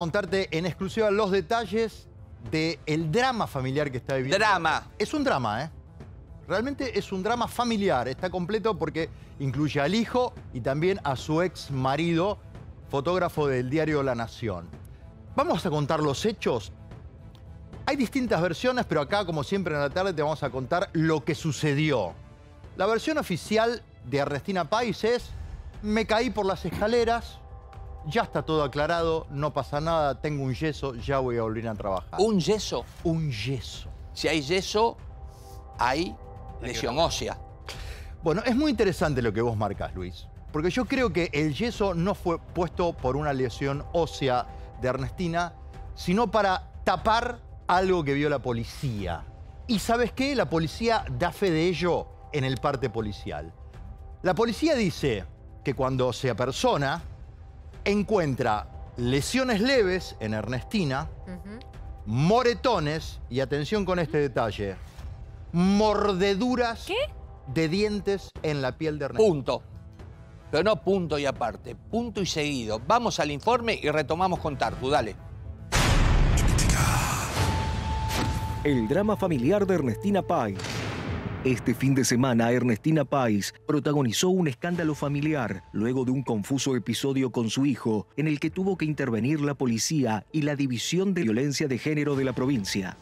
Contarte en exclusiva los detalles del drama familiar que está viviendo. ¡Drama! Es un drama, ¿eh? Realmente es un drama familiar. Está completo porque incluye al hijo y también a su ex marido, fotógrafo del diario La Nación. Vamos a contar los hechos. Hay distintas versiones, pero acá, como siempre en la tarde, te vamos a contar lo que sucedió. La versión oficial de Ernestina Pais es: me caí por las escaleras. Ya está todo aclarado, no pasa nada, tengo un yeso, ya voy a volver a trabajar. ¿Un yeso? Un yeso. Si hay yeso, hay lesión ósea. Bueno, es muy interesante lo que vos marcas, Luis, porque yo creo que el yeso no fue puesto por una lesión ósea de Ernestina, sino para tapar algo que vio la policía. ¿Y sabes qué? La policía da fe de ello en el parte policial. La policía dice que cuando se apersona, encuentra lesiones leves en Ernestina, moretones, y atención con este detalle, mordeduras de dientes en la piel de Ernestina. Punto. Pero no punto y aparte, punto y seguido. Vamos al informe y retomamos con Tartu, dale. El drama familiar de Ernestina Pais. Este fin de semana, Ernestina Pais protagonizó un escándalo familiar luego de un confuso episodio con su hijo, en el que tuvo que intervenir la policía y la División de Violencia de Género de la provincia.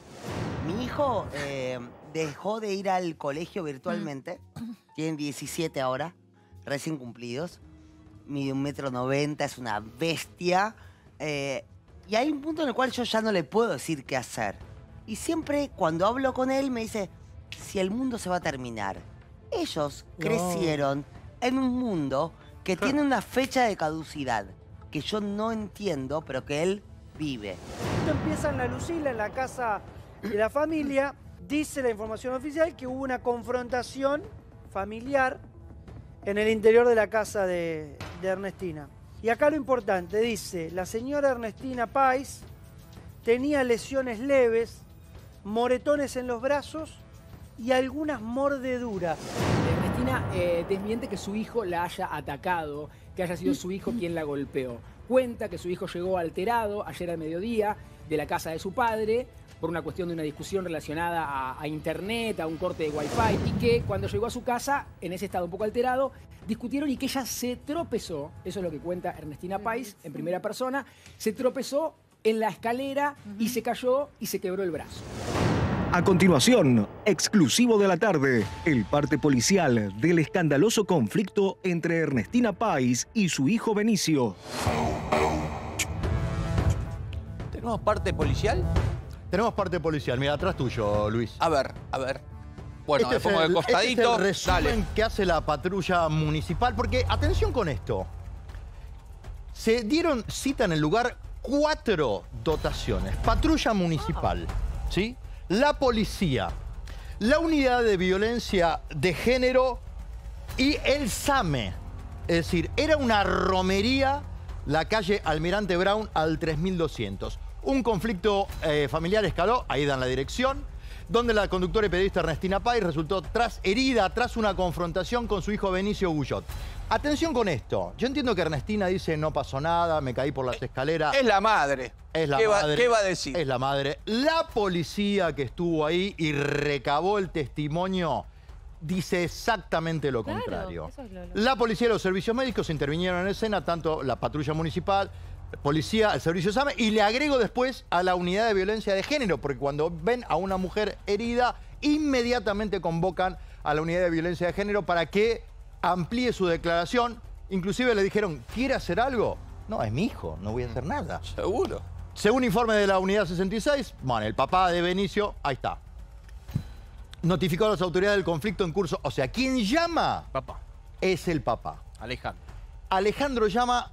Mi hijo dejó de ir al colegio virtualmente. Tiene 17 ahora, recién cumplidos. Mide 1,90 m, es una bestia. Y hay un punto en el cual yo ya no le puedo decir qué hacer. Y siempre cuando hablo con él me dice: si el mundo se va a terminar. Ellos crecieron en un mundo que tiene una fecha de caducidad, que yo no entiendo, pero que él vive. Empiezan la Lucila en la casa de la familia. Dice la información oficial que hubo una confrontación familiar en el interior de la casa de Ernestina. Y acá lo importante, dice, la señora Ernestina Pais tenía lesiones leves, moretones en los brazos y algunas mordeduras. Ernestina desmiente que su hijo la haya atacado, que haya sido su hijo quien la golpeó. Cuenta que su hijo llegó alterado ayer al mediodía de la casa de su padre por una cuestión de una discusión relacionada a internet, a un corte de wifi, y que cuando llegó a su casa, en ese estado un poco alterado, discutieron y que ella se tropezó, eso es lo que cuenta Ernestina Pais en primera persona, se tropezó en la escalera y se cayó y se quebró el brazo. A continuación, exclusivo de la tarde, el parte policial del escandaloso conflicto entre Ernestina Pais y su hijo Benicio. ¿Tenemos parte policial? Tenemos parte policial, mira, atrás tuyo, Luis. A ver, bueno, me pongo de costadito. Este es el resumen que hace la patrulla municipal, porque atención con esto. Se dieron cita en el lugar 4 dotaciones. Patrulla municipal, ¿sí? La policía, la unidad de violencia de género y el SAME. Es decir, era una romería, la calle Almirante Brown al 3200. Un conflicto familiar escaló, ahí dan la dirección, donde la conductora y periodista Ernestina Pais resultó herida tras una confrontación con su hijo Benicio Gullot. Atención con esto. Yo entiendo que Ernestina dice no pasó nada, me caí por las escaleras. Es la madre. Es la madre. ¿Qué va a decir? Es la madre. La policía que estuvo ahí y recabó el testimonio dice exactamente lo contrario. Eso es la policía y los servicios médicos intervinieron en escena, tanto la patrulla municipal, policía, el servicio SAME, y le agrego después a la unidad de violencia de género, porque cuando ven a una mujer herida, inmediatamente convocan a la unidad de violencia de género para que amplíe su declaración. Inclusive le dijeron, ¿quiere hacer algo? No, es mi hijo, no voy a hacer nada. Seguro. Según informe de la unidad 66, bueno, el papá de Benicio, ahí está, notificó a las autoridades del conflicto en curso. O sea, ¿quién llama? Papá. Es el papá. Alejandro. Alejandro llama.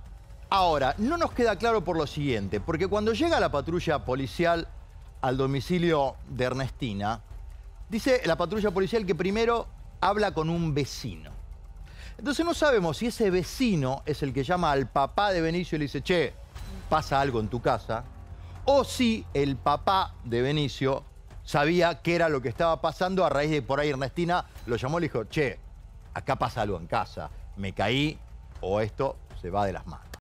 Ahora, no nos queda claro por lo siguiente, porque cuando llega la patrulla policial al domicilio de Ernestina, dice la patrulla policial que primero habla con un vecino. Entonces no sabemos si ese vecino es el que llama al papá de Benicio y le dice, che, pasa algo en tu casa, o si el papá de Benicio sabía qué era lo que estaba pasando a raíz de por ahí Ernestina lo llamó y le dijo, che, acá pasa algo en casa, me caí o esto se va de las manos.